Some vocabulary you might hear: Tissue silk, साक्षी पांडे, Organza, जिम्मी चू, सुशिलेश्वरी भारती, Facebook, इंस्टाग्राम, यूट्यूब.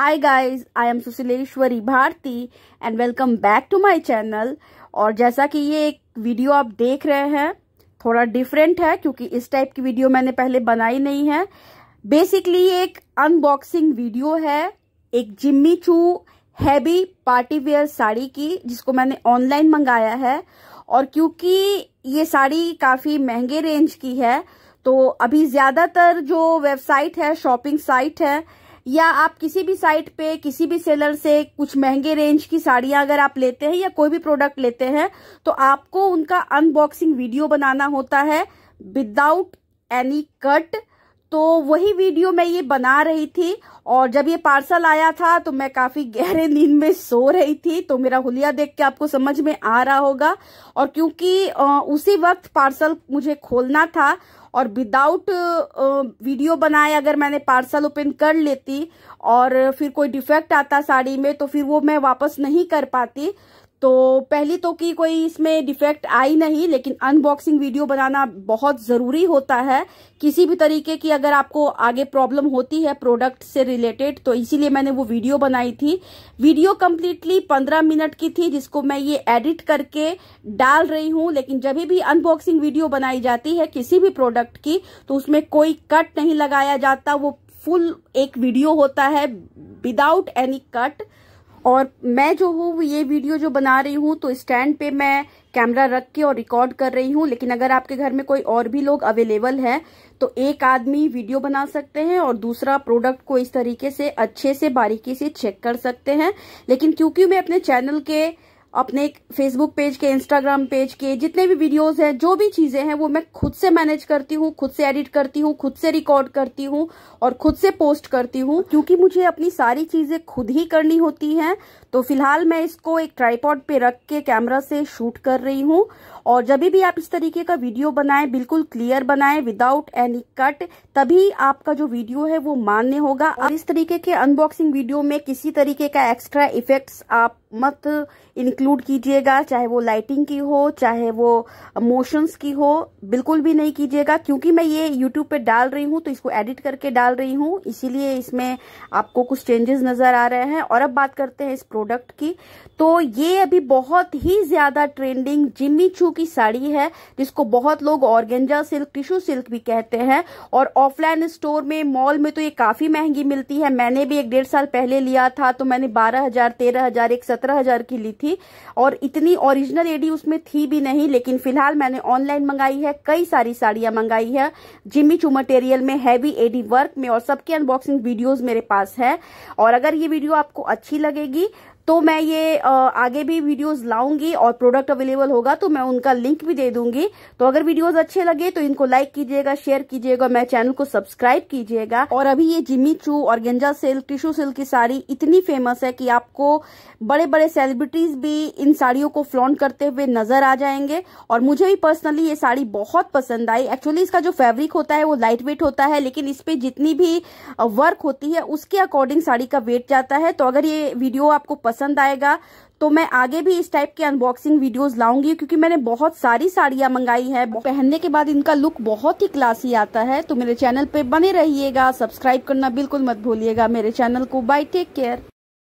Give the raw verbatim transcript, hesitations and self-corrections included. Hi guys, I am सुशिलेश्वरी भारती and welcome back to my channel. और जैसा कि ये एक वीडियो आप देख रहे हैं थोड़ा डिफरेंट है क्योंकि इस टाइप की वीडियो मैंने पहले बनाई नहीं है। बेसिकली ये एक अनबॉक्सिंग वीडियो है एक जिम्मी चू हैवी पार्टी वेयर साड़ी की, जिसको मैंने ऑनलाइन मंगाया है। और क्योंकि ये साड़ी काफ़ी महंगे रेंज की है तो अभी ज़्यादातर जो वेबसाइट है, शॉपिंग साइट है, या आप किसी भी साइट पे किसी भी सेलर से कुछ महंगे रेंज की साड़ियां अगर आप लेते हैं या कोई भी प्रोडक्ट लेते हैं तो आपको उनका अनबॉक्सिंग वीडियो बनाना होता है विदाउट एनी कट। तो वही वीडियो मैं ये बना रही थी और जब ये पार्सल आया था तो मैं काफ़ी गहरे नींद में सो रही थी, तो मेरा हुलिया देख के आपको समझ में आ रहा होगा। और क्योंकि उसी वक्त पार्सल मुझे खोलना था और विदाउट वीडियो बनाए अगर मैंने पार्सल ओपन कर लेती और फिर कोई डिफेक्ट आता साड़ी में तो फिर वो मैं वापस नहीं कर पाती। तो पहली तो कि कोई इसमें डिफेक्ट आई नहीं, लेकिन अनबॉक्सिंग वीडियो बनाना बहुत ज़रूरी होता है। किसी भी तरीके की अगर आपको आगे प्रॉब्लम होती है प्रोडक्ट से रिलेटेड, तो इसीलिए मैंने वो वीडियो बनाई थी। वीडियो कम्प्लीटली पंद्रह मिनट की थी जिसको मैं ये एडिट करके डाल रही हूँ। लेकिन जब भी अनबॉक्सिंग वीडियो बनाई जाती है किसी भी प्रोडक्ट की तो उसमें कोई कट नहीं लगाया जाता, वो फुल एक वीडियो होता है विदाउट एनी कट। और मैं जो हूँ ये वीडियो जो बना रही हूँ तो स्टैंड पे मैं कैमरा रख के और रिकॉर्ड कर रही हूँ, लेकिन अगर आपके घर में कोई और भी लोग अवेलेबल है तो एक आदमी वीडियो बना सकते हैं और दूसरा प्रोडक्ट को इस तरीके से अच्छे से बारीकी से चेक कर सकते हैं। लेकिन क्योंकि मैं अपने चैनल के, अपने फेसबुक पेज के, इंस्टाग्राम पेज के जितने भी वीडियोस हैं, जो भी चीज़ें हैं वो मैं खुद से मैनेज करती हूँ, खुद से एडिट करती हूँ, खुद से रिकॉर्ड करती हूँ और खुद से पोस्ट करती हूँ। क्योंकि मुझे अपनी सारी चीज़ें खुद ही करनी होती हैं तो फिलहाल मैं इसको एक ट्राइपॉड पे रख के कैमरा से शूट कर रही हूँ। और जब भी आप इस तरीके का वीडियो बनाएं, बिल्कुल क्लियर बनाएं विदाउट एनी कट, तभी आपका जो वीडियो है वो मान्य होगा। और इस तरीके के अनबॉक्सिंग वीडियो में किसी तरीके का एक्स्ट्रा इफेक्ट्स आप मत इंक्लूड कीजिएगा, चाहे वो लाइटिंग की हो, चाहे वो मोशंस की हो, बिल्कुल भी नहीं कीजिएगा। क्योंकि मैं ये यूट्यूब पे डाल रही हूँ तो इसको एडिट करके डाल रही हूँ, इसीलिए इसमें आपको कुछ चेंजेस नज़र आ रहे हैं। और अब बात करते हैं इस प्रोडक्ट की। तो ये अभी बहुत ही ज़्यादा ट्रेंडिंग जिम्मी चू की साड़ी है जिसको बहुत लोग ऑर्गेंजा सिल्क, टिश्यू सिल्क भी कहते हैं। और ऑफलाइन स्टोर में, मॉल में तो ये काफ़ी महंगी मिलती है। मैंने भी एक डेढ़ साल पहले लिया था तो मैंने बारह हज़ार तेरह हज़ार एक सत्रह हज़ार की ली थी और इतनी ओरिजिनल एडी उसमें थी भी नहीं। लेकिन फिलहाल मैंने ऑनलाइन मंगाई है, कई सारी साड़ियां मंगाई है जिम्मी चू मटेरियल में, हैवी एडी वर्क में, और सबके अनबॉक्सिंग वीडियोस मेरे पास है। और अगर ये वीडियो आपको अच्छी लगेगी तो मैं ये आगे भी वीडियोस लाऊंगी और प्रोडक्ट अवेलेबल होगा तो मैं उनका लिंक भी दे दूंगी। तो अगर वीडियोस अच्छे लगे तो इनको लाइक कीजिएगा, शेयर कीजिएगा, मेरे चैनल को सब्सक्राइब कीजिएगा। और अभी ये जिम्मी चू, ऑर्गेंजा सिल्क, टिश्यू सिल्क की साड़ी इतनी फेमस है कि आपको बड़े बड़े सेलिब्रिटीज भी इन साड़ियों को फ्लॉन्ट करते हुए नजर आ जाएंगे। और मुझे भी पर्सनली ये साड़ी बहुत पसंद आई। एक्चुअली इसका जो फैब्रिक होता है वो लाइट वेट होता है, लेकिन इस पर जितनी भी वर्क होती है उसके अकॉर्डिंग साड़ी का वेट जाता है। तो अगर ये वीडियो आपको पसंद आएगा तो मैं आगे भी इस टाइप के अनबॉक्सिंग वीडियोस लाऊंगी, क्योंकि मैंने बहुत सारी साड़ियां मंगाई है। पहनने के बाद इनका लुक बहुत ही क्लासी आता है। तो मेरे चैनल पे बने रहिएगा, सब्सक्राइब करना बिल्कुल मत भूलिएगा मेरे चैनल को। Bye, take care.